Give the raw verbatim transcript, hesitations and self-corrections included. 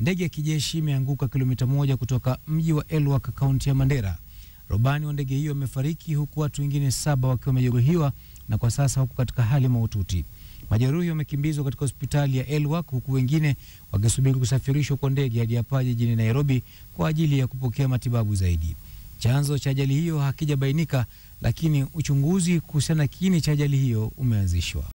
Ndege ya kijeshi imeanguka kilomita moja kutoka mji wa Elwak, kaunti ya Mandera. Rubani wa ndege hiyo amefariki huku watu wengine saba wakiwa wamejeruhiwa na kwa sasa wako katika hali mahututi. Majeruhi wamekimbizwa katika hospitali ya Elwak huku wengine wakisubiri kusafirishwa kwa ndege hadi hapa jijini Nairobi kwa ajili ya kupokea matibabu zaidi. Chanzo cha ajali hiyo hakijabainika, lakini uchunguzi kuhusiana na kiini cha ajali hiyo umeanzishwa.